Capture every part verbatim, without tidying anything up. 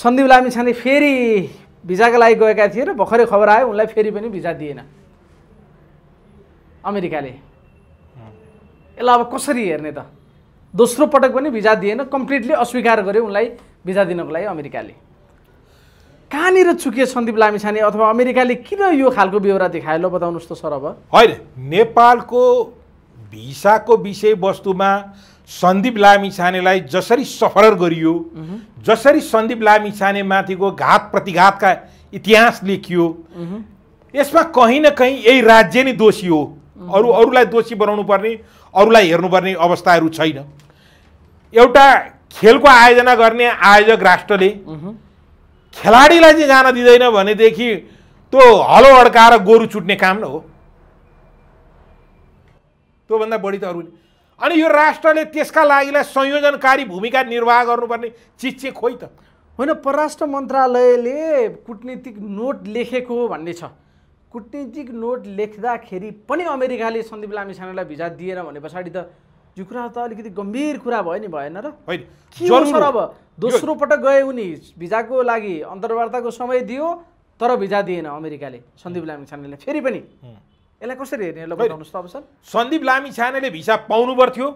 सन्दीप लामिछाने फेरि भिजाका लागि गएका थिए र भर्खरै खबर आयो उनलाई फेरि पनि भिजा दिएन अमेरिकाले। यसलाई अब कसरी हेर्ने त? दोस्रो पटक पनि भिजा दिएन, कम्प्लिटली अस्वीकार गर्यो उनलाई भिजा दिनको लागि अमेरिकाले। कहाँनिर चुके सन्दीप लामिछाने अथवा अमेरिकाले किन यो खालको बेहोरा देखायो ल बताउनुस् त सर। अब होइन, नेपालको भिसाको विषयवस्तुमा सन्दीप लामिछानेलाई जसरी सफर गरियो, जसरी सन्दीप लामिछाने माथिको घात प्रतिघातका इतिहास लेखियो, यसमा कहीँ न कहीँ यही राज्य नै दोषी हो। अरू अरूलाई दोषी बनाउनु पर्ने, अरूलाई हेर्नुपर्ने अवस्थाहरू छैन। एउटा खेलको आयोजना गर्ने आयोजक राष्ट्रले खेलाडीलाई चाहिँ जान दिँदैन भनेदेखि त्यो हलो अड्काएर गोरु चुट्ने काम न हो, त्योभन्दा बढी त अरू। अनि यो राष्ट्रले त्यसका लागिलाई संयोजनकारी भूमिका निर्वाह गर्नुपर्ने चिज चाहिँ खोइ त होइन। परराष्ट्र मन्त्रालयले कूटनीतिक नोट लेखेको भन्ने छ, कूटनीतिक नोट लेख्दाखेरि पनि अमेरिकाले सन्दीप लामिछानेलाई भिजा दिएन भने पछाडि त यो कुरा त अलिकति गम्भीर कुरा भयो नि, भएन र? होइन, अब दोस्रो पटक गए उनी, भिजाको लागि अन्तर्वार्ताको समय दियो तर भिजा दिएन अमेरिकाले सन्दीप लामिछानेलाई फेरि पनि। यसलाई कसरी हेर्ने ल बताउनुस् त अब सर। सन्दीप लामिछानेले भिसा पाउनु पर्थ्यो।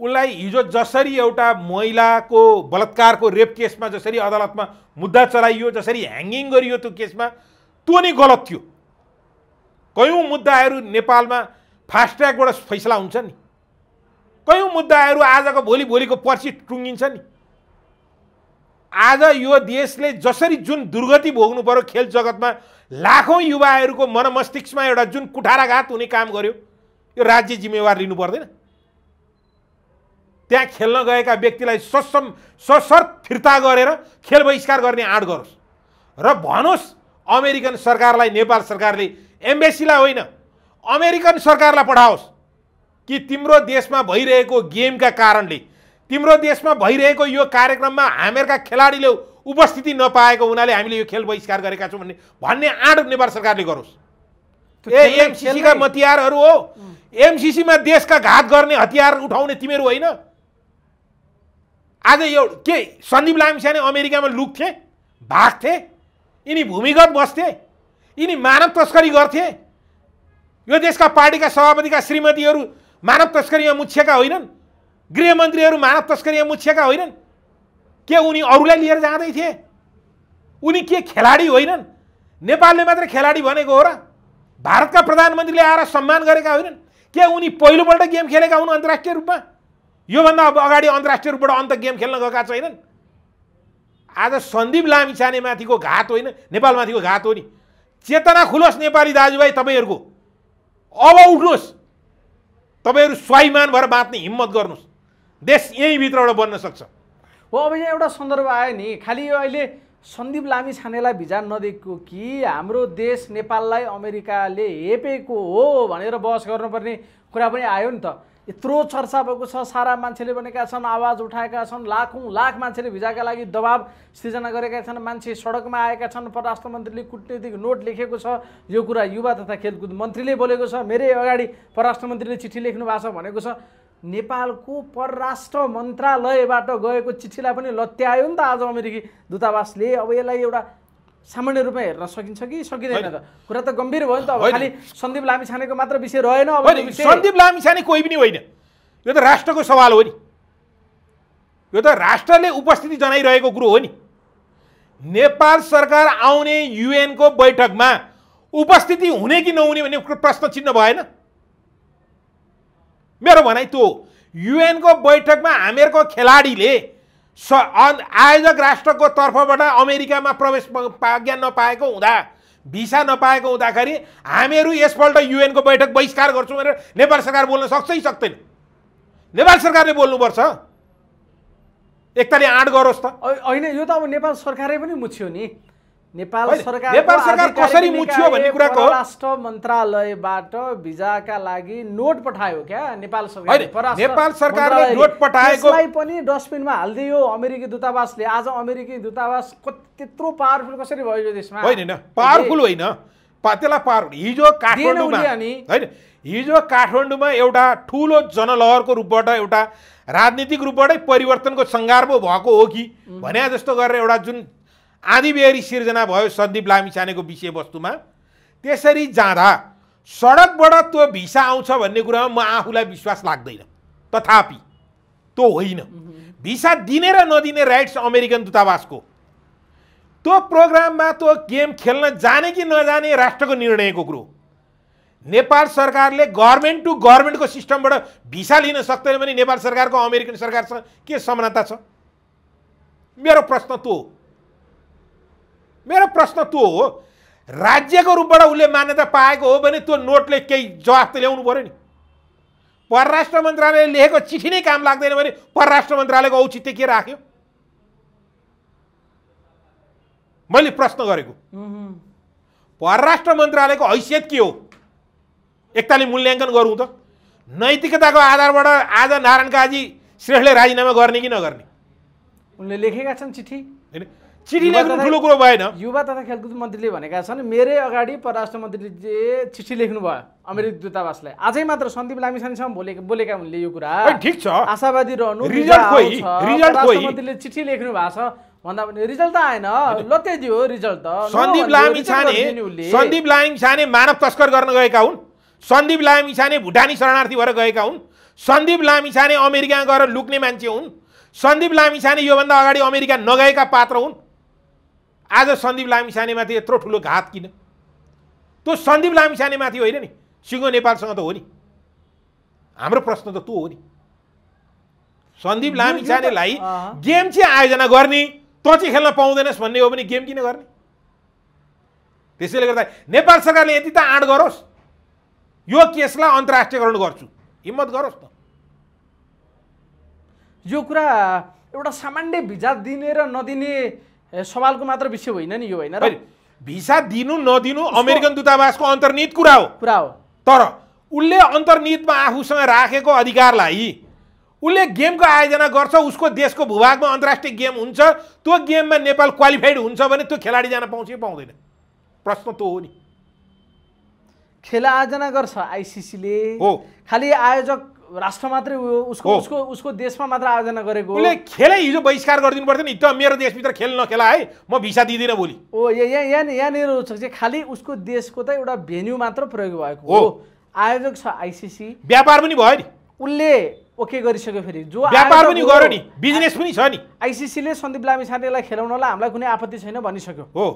उनलाई हिजो जसरी एउटा महिलाको बलात्कारको रेप केसमा जसरी अदालतमा मुद्दा चलाइयो, जसरी ह्याङ्गिङ गरियो त्यो केसमा, त्यो नै गलत थियो। कयौँ मुद्दाहरू नेपालमा फास्ट ट्र्याकबाट फैसला हुन्छ नि, कयौँ मुद्दाहरू आजको भोलि भोलिको पर्सि टुङ्गिन्छ नि। आज यो देशले जसरी जुन दुर्गति भोग्नु पर्यो, खेल जगतमा लाखौँ युवाहरूको मनमस्तिष्कमा एउटा जुन कुठाराघात हुने काम गर्यो, यो राज्य जिम्मेवार लिनु पर्दैन? त्यहाँ खेल्न गएका व्यक्तिलाई ससम सशर्त फिर्ता गरेर खेल बहिष्कार गर्ने आँट गरोस् र भनोस् अमेरिकन सरकारलाई, नेपाल सरकारले एम्बेसीलाई होइन अमेरिकन सरकारलाई पठाओस् कि तिम्रो देशमा भइरहेको गेमका कारणले, तिम्रो देशमा भइरहेको यो कार्यक्रममा हामीहरूका खेलाडीले उपस्थिति नपाएको हुनाले हामीले यो खेल बहिष्कार गरेका छौँ भन्ने भन्ने आँट नेपाल सरकारले गरोस्। ए एमसीसीका मतियारहरू हो, एमसीसीमा देशका घात गर्ने हतियार उठाउने तिमीहरू होइन। आज यो के सन्दीप लामिछाने अमेरिकामा लुक्थे, भाग्थे, यिनी भूमिगत बस्थे, यिनी मानव तस्करी गर्थे? यो देशका पार्टीका सभापतिका श्रीमतीहरू मानव तस्करीमा मुछिएका होइनन्? गृहमन्त्रीहरू मानव तस्करीमा मुछिएका होइनन्? के उनी अरूलाई लिएर जाँदै थिए? उनी के खेलाडी होइनन्? नेपालले मात्र खेलाडी भनेको हो र? भारतका प्रधानमन्त्रीले आएर सम्मान गरेका होइनन्? के उनी पहिलोपल्ट गेम खेलेका हुन् अन्तर्राष्ट्रिय रूपमा? योभन्दा अगाडि अन्तर्राष्ट्रिय रूपबाट अन्त गेम खेल्न गएका छैनन्? आज सन्दीप लामिछानेमाथिको घात होइन, नेपालमाथिको घात हो नि। चेतना खुलोस् नेपाली दाजुभाइ तपाईँहरूको, अब उठ्नुहोस्, तपाईहरू स्वाभिमान भएर बाँच्ने हिम्मत गर्नुहोस्, देश यहीँभित्रबाट बन्न सक्छ। हो, अब यहाँ एउटा सन्दर्भ आयो नि, खालि यो अहिले सन्दीप लामिछानेलाई भिजा नदिएको कि हाम्रो देश नेपाललाई अमेरिकाले हेपेको हो भनेर बहस गर्नुपर्ने कुरा पनि आयो नि त। यत्रो चर्चा भएको छ, सारा मान्छेले भनेका छन्, आवाज उठाएका छन्, लाखौँ लाख मान्छेले भिजाका लागि दबाब सिर्जना गरेका छन्, मान्छे सडकमा आएका छन्, परराष्ट्र मन्त्रीले कूटनीतिक नोट लेखेको छ, यो कुरा युवा तथा खेलकुद मन्त्रीले बोलेको छ, मेरै अगाडि परराष्ट्र मन्त्रीले चिठी लेख्नु भएको छ भनेको छ। नेपालको परराष्ट्र मन्त्रालयबाट गएको चिठीलाई पनि लत्यायो नि त आज अमेरिकी दूतावासले। अब यसलाई एउटा सामान्य रूपमा हेर्न सकिन्छ कि सकिँदैन त? कुरा त गम्भीर भयो नि त। अब खालि सन्दीप लामिछानेको मात्र विषय रहेन, अब सन्दीप लामिछाने कोही पनि होइन, यो त राष्ट्रको सवाल हो नि, यो त राष्ट्रले उपस्थिति जनाइरहेको कुरो हो नि। नेपाल सरकार आउने युएनको बैठकमा उपस्थिति हुने कि नहुने भन्ने प्रश्न चिन्ह भएन? मेरो भनाइ त्यो, युएनको बैठकमा हामीहरूको खेलाडीले आयोजक राष्ट्रको तर्फबाट अमेरिकामा प्रवेश आज्ञा नपाएको हुँदा, भिसा नपाएको हुँदाखेरि हामीहरू यसपल्ट युएनको बैठक बहिष्कार गर्छौँ भनेर नेपाल सरकार बोल्न सक्छ कि सक्दैन? नेपाल सरकारले बोल्नुपर्छ, एकताले आँट गरोस् त। होइन, यो त अब नेपाल सरकारै पनि मुछ्यो नि। नेपाल सरकार नेपाल सरकार कसरी मुछ्यो भन्ने कुराको परराष्ट्र मन्त्रालयबाट भिजाका लागि नोट पठायो क्या नेपाल सरकारले। नेपाल सरकारले नोट पठाएको यसलाई पनि डस्टबिनमा हाल्दियो अमेरिकी दूतावासले। आज अमेरिकी दूतावास त्यत्रो पावरफुल कसरी भयो यो देशमा? होइन, पावरफुल होइन, त्यसलाई पावर हिजो काठमाडौँमा होइन, हिजो काठमाडौँमा एउटा ठूलो जनलहरको रूपबाट एउटा राजनीतिक रूपबाटै परिवर्तनको संगार पो भएको हो कि भने जस्तो गरेर एउटा जुन आदिबेरी सिर्जना भयो सन्दीप लामिछानेको विषयवस्तुमा, त्यसरी जाँदा सडकबाट त्यो भिसा आउँछ भन्ने कुरामा म आफूलाई विश्वास लाग्दैन। तथापि त्यो होइन, भिसा दिने र नदिने राइट्स अमेरिकन दूतावासको, त्यो प्रोग्राममा त्यो गेम खेल्न जाने कि नजाने राष्ट्रको निर्णयको कुरो। नेपाल सरकारले गभर्नमेन्ट टु गभर्नमेन्टको सिस्टमबाट भिसा लिन सक्दैन भने नेपाल सरकारको अमेरिकन सरकारसँग के समानता छ? मेरो प्रश्न त्यो हो, मेरो प्रश्न त्यो हो। राज्यको रूपबाट उसले मान्यता पाएको हो भने त्यो नोटले केही जवाफ त ल्याउनु पर्यो नि। परराष्ट्र मन्त्रालयले लेखेको चिठी नै काम लाग्दैन भने परराष्ट्र मन्त्रालयको औचित्य के राख्यो? मैले प्रश्न गरेको परराष्ट्र मन्त्रालयको हैसियत के हो? एकताले मूल्याङ्कन गरौँ त। नैतिकताको आधारबाट आज नारायण काजी श्रेष्ठले राजीनामा गर्ने कि नगर्ने? उनले लेखेका छन् चिठी, चिठीले पनि ठुलो कुरो भएन। युवा तथा खेलकुद मन्त्रीले भनेका छन्, मेरै अगाडि परराष्ट्र मन्त्रीले चिठी लेख्नु भयो अमेरिकी दूतावासलाई। आजै मात्र सन्दीप लामिछानेसँग बोलेका बोलेका हुनले यो कुरा ठिक छ, आशावादी रहनु। रिजल्ट खोइ, रिजल्ट खोइ। मन्त्रीले चिठी लेख्नु भएको छ भन्दा पनि रिजल्ट त आएन। लते दियो रिजल्ट त। सन्दीप लामिछाने सन्दीप लामिछाने मानव तस्कर गर्न गएका हुन्। सन्दीप लामिछाने भुटानी शरणार्थी भएर गएका हुन्। सन्दीप लामिछाने अमेरिका गएर लुक्ने मान्छे हुन्। सन्दीप लामिछाने योभन्दा अगाडि अमेरिका नगएका पात्र हुन्। आज सन्दीप लामिछानेमाथि यत्रो ठुलो घात किन? त्यो सन्दीप लामिछानेमाथि होइन नि, सिङ्गो नेपालसँग त हो नि। हाम्रो प्रश्न त त्यो हो नि। सन्दीप लामिछानेलाई गेम चाहिँ आयोजना गर्ने, तँ चाहिँ खेल्न पाउँदैनस् भन्ने हो भने गेम किन गर्ने? त्यसैले गर्दा नेपाल सरकारले यति त आँट गरोस्, यो केसलाई अन्तर्राष्ट्रियकरण गर्छु हिम्मत गरोस् त। यो कुरा एउटा सामान्य भिजा दिने र नदिने सवालको मात्र विषय होइन नि, यो होइन। भिसा दिनु नदिनु अमेरिकन दूतावासको अन्तर्निहित कुरा हो कुरा हो तर उसले अन्तर्निहितमा आफूसँग राखेको अधिकारलाई उसले गेमको आयोजना गर्छ। उसको देशको भूभागमा अन्तर्राष्ट्रिय गेम हुन्छ, त्यो गेममा नेपाल क्वालिफाइड हुन्छ भने त्यो खेलाडी जान पाउँछ कि पाउँदैन? प्रश्न त्यो हो नि। खेला आयोजना गर्छ आइसिसीले, खालि आयोजक राष्ट्र मात्रै हो, उसको उसको उसको देशमा मात्र आयोजना गरेको। उसले खेलै हिजो बहिष्कार गरिदिनु पर्थ्यो नि, त मेरो देशभित्र खेल नखेला है, म भिसा दिदिनँ भोलि। ओ यहाँ यहाँ यहाँनिर चाहिँ खालि उसको देशको त एउटा भेन्यू मात्र प्रयोग भएको हो। आयोजक छ आइसिसी, व्यापार पनि भयो नि, उसले ओके गरिसक्यो। फेरि जो व्यापार पनि गर्यो नि, बिजनेस पनि छ नि। आइसिसीले सन्दीप लामिछानेलाई खेलाउनलाई हामीलाई कुनै आपत्ति छैन भनिसक्यो हो।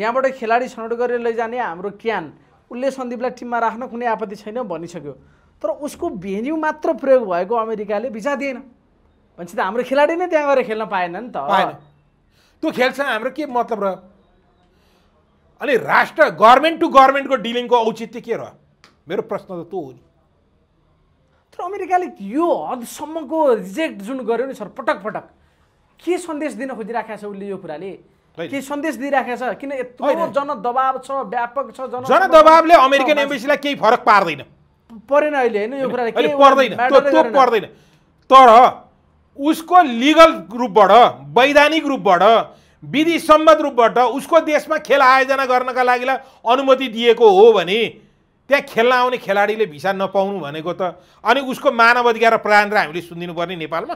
यहाँबाट खेलाडी छनौट गरेर लैजाने हाम्रो क्यान, उसले सन्दीपलाई टिममा राख्न कुनै आपत्ति छैन भनिसक्यो। तर उसको भेन्यू मात्र प्रयोग भएको अमेरिकाले भिजा दिएन भन्छ त हाम्रो खेलाडी नै त्यहाँ गएर खेल्न पाएन नि त। त्यो खेलसँग हाम्रो के मतलब रह्यो? अनि राष्ट्र गभर्नमेन्ट टु गभर्नमेन्टको डिलिङको औचित्य के रह्यो? मेरो प्रश्न त त्यो हो नि। तर अमेरिकाले यो हदसम्मको रिजेक्ट जुन गर्यो नि सर, पटक पटक के सन्देश दिन खोजिराखेको छ उसले? यो कुराले के सन्देश दिइराखेको छ? किन यत्रो जनदबाव छ, व्यापक छ। जनदबावले अमेरिकन एम्बेसीलाई केही फरक पार्दैन, परेन अहिले हैन, यो कुरा के पर्दैन, त्यो पर्दैन। तर उसको लीगल ग्रुपबाट, वैधानिक रूपबाट, विधि सम्मत रूपबाट उसको देशमा खेल आयोजना गर्नका लागि अनुमति दिएको हो भने त्यहाँ खेल्न आउने खेलाडीले भिसा नपाउनु भनेको त, अनि उसको मानव अधिकार प्रावधान हामीले सुनिदिनु पर्ने नेपालमा?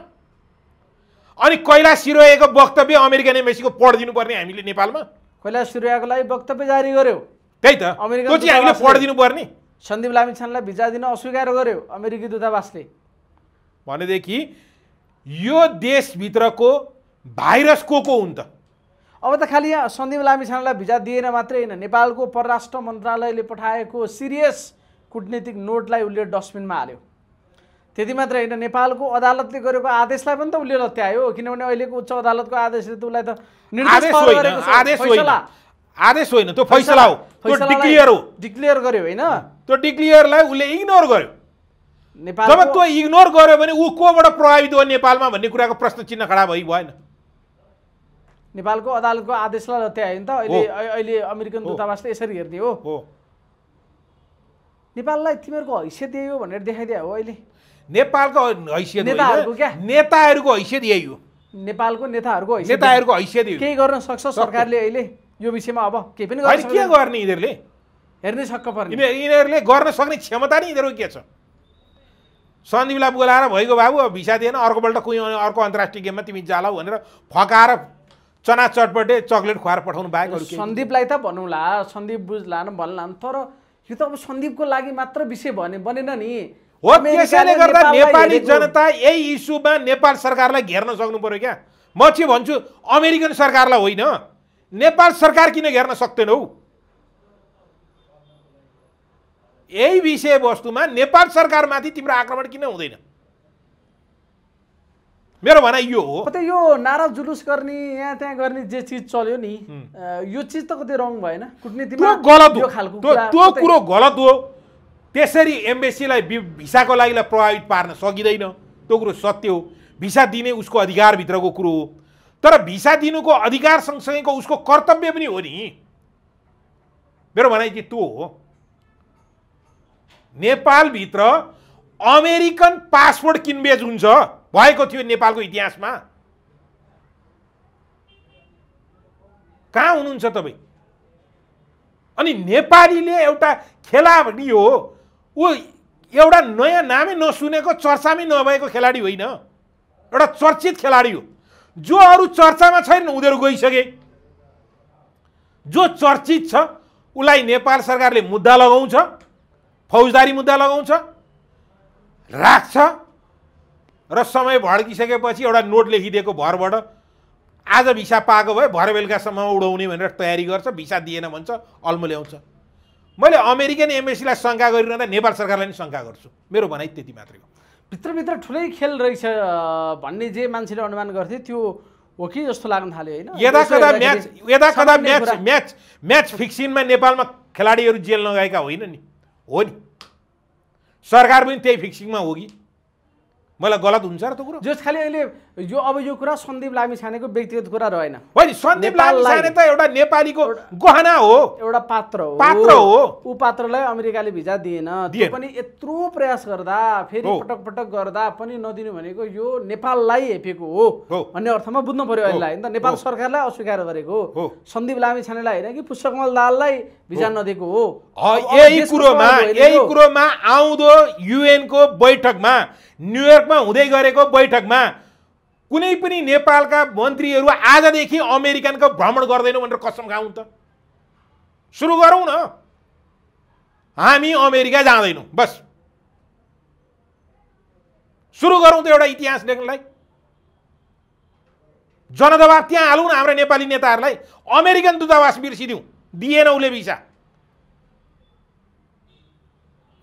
अनि कैलाश सिरोयाको वक्तव्य अमेरिकन एम्बेसीको पढिदिनु पर्ने हामीले नेपालमा? कैलाश सिरोयाको लागि वक्तव्य जारी गर्यो, त्यही त त्यो चाहिँ हामीले पढिदिनु पर्ने। सन्दीप लामिछानेलाई भिजा दिन अस्वीकार गर्यो अमेरिकी दूतावासले भनेदेखि यो देशभित्रको भाइरस को को हुन् त? अब त खालि यहाँ सन्दीप लामिछानेलाई भिजा दिएन मात्रै होइन, नेपालको परराष्ट्र मन्त्रालयले पठाएको सिरियस कूटनीतिक नोटलाई उसले डस्टबिनमा हाल्यो। त्यति मात्र होइन, नेपालको अदालतले गरेको आदेशलाई पनि त उसले लत्यायो। किनभने अहिलेको उच्च अदालतको आदेशले त उसलाई त निर्देश आदेश होइन, त्यो फैसला हो, त्यो डिक्लियर हो, डिक्लियर गर्यो होइन। त्यो डिक्लियरलाई उसले इग्नोर गर्यो। जब त्यो इग्नोर गर्यो भने ऊ कोबाट प्रभावित हो नेपालमा भन्ने कुराको प्रश्न चिन्ह खडा भइ भएन? नेपालको अदालतको आदेशलाई लत्यायो नि त अहिले। अहिले अमेरिकन दूतावासले यसरी हेर्ने हो, नेपाललाई तिमीहरूको हैसियत यही हो भनेर देखाइदियो हो। अहिले नेपालको हैसियत नेताहरूको हैसियत यही हो, नेपालको नेताहरूको नेताहरूको हैसियत केही गर्न सक्छ सरकारले अहिले यो विषयमा? अब के पनि के गर्ने यिनीहरूले? हेर्न सक्नुपर्ने यिनीहरूले गर्न सक्ने क्षमता नै यिनीहरुको के छ। सन्दीप लामिछाने बोलाएर भएको बाबु अब भिसा दिएन अर्कोपल्ट कुनै अर्को अन्तर्राष्ट्रिय गेममा तिमी जालाउ भनेर फकाएर चना चटपटे चकलेट खुवाएर पठाउनु बाहेक अरु के। सन्दीपलाई त भन्नुला सन्दीप बुझ्ला न भन्ला तर यो त अब सन्दीपको लागि मात्र विषय भने बनेन नि हो। त्यसैले गर्दा नेपाली जनता यही इस्युमा नेपाल सरकारलाई घेर्न सक्नु पर्यो क्या। म चाहिँ भन्छु अमेरिकन सरकारलाई होइन नेपाल सरकार किन घेर्न सक्दैन हौ। यही विषय वस्तुमा नेपाल सरकारमाथि तिम्रो आक्रमण किन हुँदैन मेरो भनाइ यो हो। पत्ता यो नारा जुलुस गर्ने यहाँ त्यहाँ गर्ने जे चीज चल्यो नि यो चीज त कतै रङ भएन कुटनीतिमा गलत हो त्यो कुरो गलत हो। त्यसरी एम्बेसीलाई भिसाको लागि प्रभावित पार्न सकिँदैन त्यो कुरो सत्य हो। भिसा दिने उसको अधिकार भित्रको कुरो हो तर भिसा दिनुको अधिकार सँगसँगैको उसको कर्तव्य पनि हो नि। मेरो भनाइ चाहिँ त्यो हो। नेपाल भित्र अमेरिकन पासपोर्ट किनबेच हुन्छ भएको थियो नेपालको इतिहासमा। कहाँ हुनुहुन्छ तपाईँ। अनि नेपालीले एउटा खेलाडी हो ऊ एउटा नयाँ नामै नसुनेको चर्चामै नभएको खेलाडी होइन एउटा चर्चित खेलाडी हो। जो अरू चर्चामा छैन उनीहरू गइसके। जो चर्चित छ उलाई नेपाल सरकारले मुद्दा लगाउँछ फौजदारी मुद्दा लगाउँछ राख्छ र समय भड्किसकेपछि एउटा नोट लेखिदिएको भरबाट आज भिसा पाएको भए भरे बेलुकासम्म उडाउने भनेर तयारी गर्छ। भिसा दिएन भन्छ अल्मो ल्याउँछ। मैले अमेरिकन एम्बेसीलाई शङ्का गरिरहँदा नेपाल सरकारलाई पनि शङ्का गर्छु। मेरो भनाइ त्यति मात्रै हो। भित्रभित्र ठुलै खेल रहेछ भन्ने जे मान्छेले अनुमान गर्थे त्यो हो कि जस्तो लाग्न थाल्यो होइन। यदा कदा म्याच यदा कदा म्याच म्याच म्याच फिक्सिङमा नेपालमा खेलाडीहरू जेल नगएका होइन नि हो नि। सरकार पनि त्यही फिक्सिङमा हो कि मलाई गलत हुन्छ र त्यो कुरो। जस खालि अहिले यो अब यो कुरा सन्दीप लामिछानेको व्यक्तिगत कुरा रहेन होइन। सन्दीप लामिछाने त एउटा नेपालीको गहना हो एउटा पात्र हो पात्र हो। ऊ पात्रलाई अमेरिकाले भिजा दिएन त्यो पनि यत्रो प्रयास गर्दा फेरि पटक पटक गर्दा पनि नदिनु भनेको यो नेपाललाई हेपेको हो भन्ने अर्थमा बुझ्नु पर्यो अहिलेलाई त। नेपाल सरकारलाई अस्वीकार गरेको हो सन्दीप लामिछानेलाई होइन कि पुष्पकमल दाहाललाई भिजा नदिएको हो। यही कुरोमा यही कुरोमा आउँदो युएनको बैठकमा न्युयोर्कमा हुँदै गरेको बैठकमा कुनै पनि नेपालका मन्त्रीहरू आजदेखि अमेरिकनको भ्रमण गर्दैनौँ भनेर कसम खाउँ त। सुरु गरौँ न हामी अमेरिका जाँदैनौँ बस सुरु गरौँ त एउटा इतिहास लेख्नलाई। जनदबाब त्यहाँ हालौँ न हाम्रो नेपाली नेताहरूलाई। अमेरिकन दूतावास बिर्सिदिउँ दिएन उसले भिसा।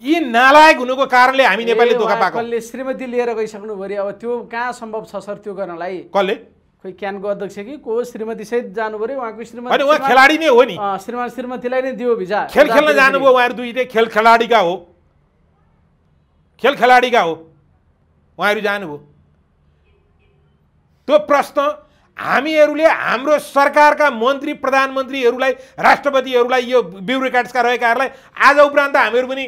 यी नालायक हुनुको कारणले हामी नेपालले धोका पाएको। कसले श्रीमती लिएर गइसक्नु भयो अब त्यो कहाँ सम्भव छ सर त्यो गर्नलाई। कसले खोइ क्यानको अध्यक्ष कि को श्रीमती सहित जानु पर्यो उहाँको श्रीमती अनि उहाँ खेलाडी नै हो नि। श्रीमान श्रीमतीलाई नै दियो भिजा। खेल खेल्न जानुभयो उहाँहरू दुईटै खेल खेलाडीका हो खेल खेलाडीका हो उहाँहरू जानुभयो। त्यो प्रश्न हामीहरूले हाम्रो सरकारका मन्त्री प्रधानमन्त्रीहरूलाई राष्ट्रपतिहरूलाई यो ब्युरोक्रेट्सका रहेकाहरूलाई आज उपरान्त हामीहरू पनि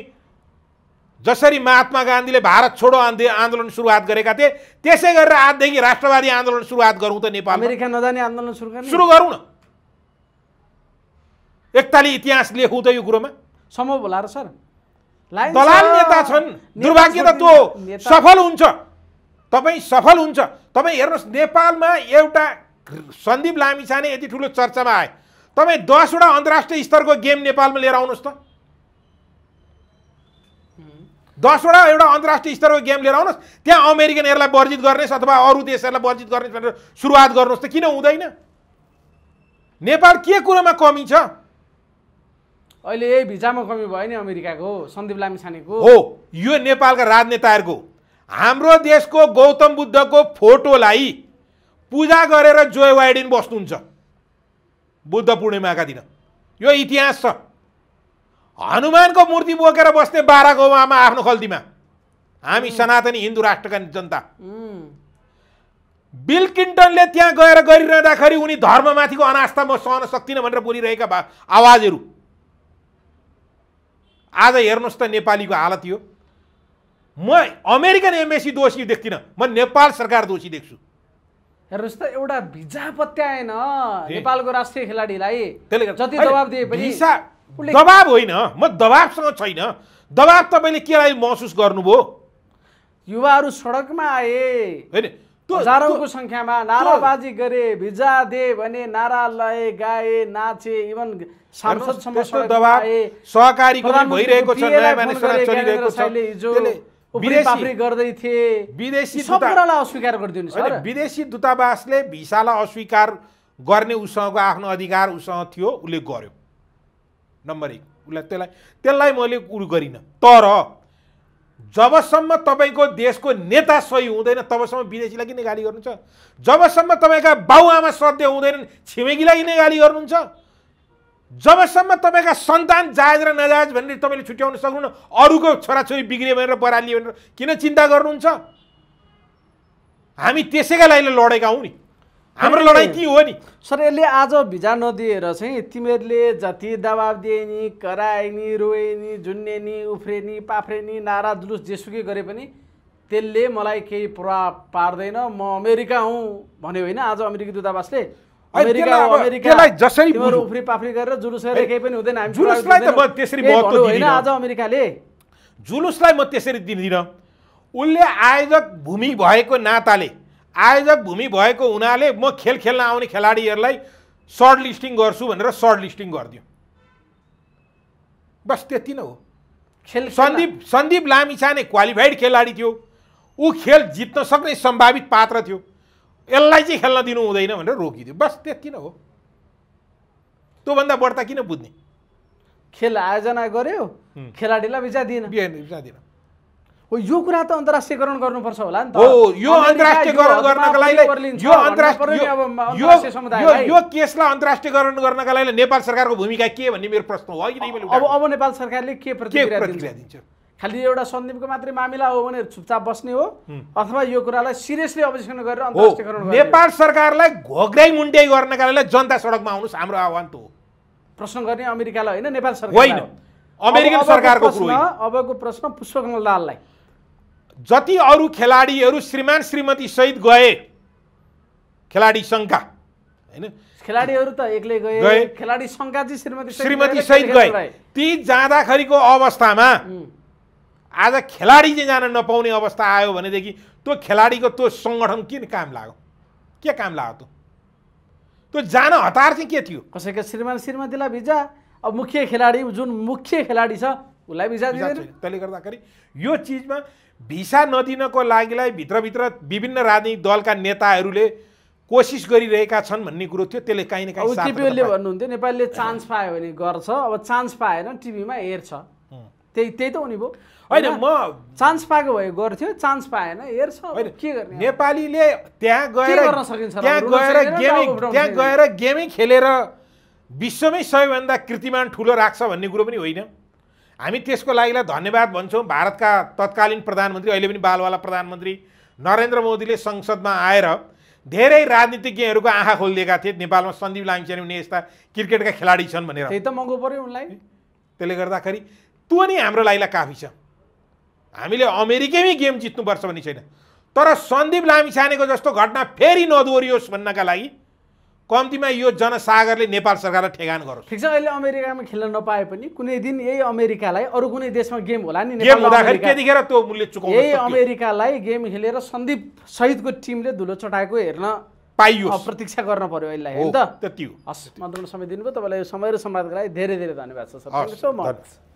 जसरी महात्मा गान्धीले भारत छोडो आन्दोलन सुरुवात गरेका थिए त्यसै गरेर आजदेखि राष्ट्रवादी आन्दोलन सुरुवात गरौँ त नेपालमा। अमेरिका नजाने आन्दोलन सुरु गर्ने सुरु गरौँ न एकताली इतिहास लेखौँ त यो कुरोमा सम्भव होला र सर। दलाल नेता छन् दुर्भाग्य त त्यो सफल हुन्छ तपाईँ सफल हुन्छ तपाईँ हेर्नुहोस् नेपालमा एउटा सन्दीप लामिछाने यति ठुलो चर्चामा आए तपाईँ दसवटा अन्तर्राष्ट्रिय स्तरको गेम नेपालमा लिएर आउनुहोस् त। दसवटा एउटा अन्तर्राष्ट्रिय स्तरको गेम लिएर आउनुहोस् त्यहाँ अमेरिकनहरूलाई वर्जित गर्नेस् अथवा अरू देशहरूलाई वर्जित गर्नेस् भनेर सुरुवात गर्नुहोस् त। किन हुँदैन नेपाल के कुरोमा कमी छ अहिले। यही भिजामा कमी भयो नि अमेरिकाको सन्दीप लामिछानेको हो। यो नेपालका राजनेताहरूको हाम्रो देशको गौतम बुद्धको फोटोलाई पूजा गरेर जो वाइडेन बस्नुहुन्छ बुद्ध पूर्णिमाका दिन यो इतिहास छ। हनुमान को मूर्ति बोकेर बस्ने बाह्र गौँवामा आफ्नो खल्तीमा हामी सनातनी हिन्दू राष्ट्रका जनता। बिल क्लिन्टनले त्यहाँ गएर गरिरहँदाखेरि उनी धर्ममाथिको अनास्था म सहन सक्दिनँ भनेर बोलिरहेका आवाजहरू आज हेर्नुहोस् त नेपालीको हालत यो। म अमेरिकन एम्बेसी दोषी देख्दिनँ म नेपाल सरकार दोषी देख्छु। हेर्नुहोस् त एउटा भिजा पत्याएन नेपालको राष्ट्रिय खेलाडीलाई जति दबाब दिए पनि दबाब होइन, म दबाबसँग छैन। दबाब तपाईले केलाई महसुस गर्नुभयो? युवाहरू सडकमा आए हैन, हजारौंको संख्यामा नाराबाजी गरे, भिजा दे भने नारा लए, गाए, नाचे, इवन सांसद सम्म दबाब सहकारीको भइरहेको छ, नयाँ मानिसहरु चलिरहेको छ। विदेशी गर्दै थिए, विदेशी सबैलाई अस्वीकार गर्दिनु सर। विदेशी दूतावासले भिसालाई अस्वीकार गर्ने उसको आफ्नो अधिकार उससँग थियो, उसले गर्यो। नम्बर एक, उसलाई त्यसलाई त्यसलाई मैले उल्लेख गरिन। तर जबसम्म तपाईको देशको नेता सही हुँदैन तबसम्म विदेशीलाई किन गाली गर्नुहुन्छ? जबसम्म तपाईका बाबुआमा सत्य हुँदैनन् छिमेकीलाई किन गाली गर्नुहुन्छ? जबसम्म तपाईका सन्तान जायज र नाजायज भनेर तपाईले छुट्याउन सक्नुहुन्न, अरूको छोराछोरी बिग्रिए भनेर बरालिए भनेर किन चिन्ता गर्नुहुन्छ? हामी त्यसैका लागि लडेका हौं नि, हाम्रो लडाई के हो नि सर। यसले आज भिजा नदिएर चाहिँ तिमीहरूले जति दबाब दिए नि, कराए नि, रोए नि, झुन्ने नि, उफ्रे नि, पाफ्रे नि, नारा जुलुस जेसुकै गरे पनि त्यसले मलाई केही प्रभाव पार्दैन, म अमेरिका हुँ भन्यो होइन। आज अमेरिकी दूतावासले अमेरिका अमेरिकालाई जसरी उफ्री पाफ्री गरेर जुलुस गरेर केही पनि हुँदैन, हामी जुलुसलाई त म त्यसरी महत्त्व दिदिन हैन। आज अमेरिकाले जुलुसलाई म त्यसरी दिदिन। उनले आयोजक भूमि भएको नाताले, आयोजक भूमि भएको हुनाले म खेल खेल्न आउने खेलाडीहरूलाई सर्ट लिस्टिङ गर्छु भनेर सर्ट लिस्टिङ गरिदियो, बस त्यति नै हो। खेल सन्दीप सन्दीप लामिछाने क्वालिफाइड खेलाडी थियो, ऊ खेल जित्न सक्ने सम्भावित पात्र थियो, यसलाई चाहिँ खेल्न दिनु हुँदैन भनेर रोकिदियो, बस त्यति नै हो। त्योभन्दा बढ्ता किन बुझ्ने? खेल आयोजना गर्यो, खेलाडीलाई भिजा दिएन, भिजा दिएन। यो कुरा त अन्तर्राष्ट्रियकरण गर्नुपर्छ होला नि त। हो, यो अन्तर्राष्ट्रियकरण गर्नका लागि यो अन्तर्राष्ट्रिय यो केसलाई अन्तर्राष्ट्रियकरण गर्नका लागि नेपाल सरकारको भूमिका के भन्ने मेरो प्रश्न हो। अहिले अब अब नेपाल सरकारले के प्रतिक्रिया दिन्छ? खालि एउटा सन्दीपको मात्रै मामिला हो भने चुपचाप बस्ने हो, अथवा यो कुरालाई सिरियसली अब्जेक्सन गरेर अन्तर्राष्ट्रियकरण गर्ने? नेपाल सरकारलाई घोग्राइ मुन्ड्याइ गर्नका लागि जनता सडकमा आउनुस्, हाम्रो आह्वान त हो। प्रश्न गर्ने अमेरिकालाई होइन, नेपाल सरकारलाई होइन, अमेरिकन सरकारको कुरा होइन। अबको प्रश्न पुष्पकमल दाहाललाई, जति अरू खेलाडीहरू श्रीमान श्रीमती सहित गए खेलाडी संघका हैन, खेलाडीहरू त एक्लै गए, खेलाडी संघका चाहिँ श्रीमती श्रीमती सहित गए, ती जाँदाखरिको अवस्थामा आज खेलाडी चाहिँ जान नपाउने अवस्था आयो भनेदेखि त्यो खेलाडीको त्यो संगठन किन काम लाग्यो? के काम लाग्यो? त्यो जान हतार चाहिँ के थियो? कसैको श्रीमान श्रीमतीलाई भिजा, अब मुख्य खेलाडी जुन मुख्य खेलाडी छ उसलाई भिजा दिँदैन। त्यसले गर्दाखेरि यो चीजमा भिसा नदिनको लागिलाई भित्रभित्र विभिन्न राजनीतिक दलका नेताहरूले कोसिस गरिरहेका छन् भन्ने कुरो थियो। त्यसले काहीँ न काहीँ टिभीले भन्नुहुन्थ्यो नेपालले चान्स पायो भने गर्छ, अब चान्स पाएन टिभीमा हेर्छ, त्यही त्यही त उनी भयो होइन। म चान्स पाएको भए गर्थ्यो, चान्स पाएन हेर्छ, के गर्ने? नेपालीले त्यहाँ गएर त्यहाँ गएर गेमै त्यहाँ गएर गेमै खेलेर विश्वमै सबैभन्दा कीर्तिमान ठुलो राख्छ भन्ने कुरो पनि होइन। हामी त्यसको लागि धन्यवाद भन्छौँ भारतका तत्कालीन प्रधानमन्त्री, अहिले पनि बालवाला प्रधानमन्त्री नरेन्द्र मोदीले संसदमा आएर धेरै राजनीतिज्ञहरूको आँखा खोलिदिएका थिए नेपालमा सन्दीप लामिछाने हुने यस्ता क्रिकेटका खेलाडी छन् भनेर। त्यही त महँगो पर्यो उनलाई। त्यसले गर्दाखेरि त्यो नि हाम्रो लागि काफी छ, हामीले अमेरिकैमै गेम जित्नुपर्छ भन्ने छैन। तर सन्दीप लामिछानेको जस्तो घटना फेरि नदोहोरियोस् भन्नका लागि कम्तीमा यो जनसागरले नेपाल सरकारलाई ठेगान गरोस्। ठिक छ, अहिले अमेरिकामा खेल्न नपाए पनि कुनै दिन यही अमेरिकालाई अरू कुनै देशमा गेम होला नि, गेम हुँदाखेरि त्यतिखेर त्यो मूल्य चुकाउन यही अमेरिकालाई गेम खेलेर सन्दीप सहितको टिमले धुलो चटाएको हेर्न पाइयो, प्रतीक्षा गर्न पर्यो अहिले होइन त? त्यति हो। हस्, मन्त्रणा समय दिनुभयो, तपाईँलाई यो समय र सम्वादको लागि धेरै धेरै धन्यवाद छ सर।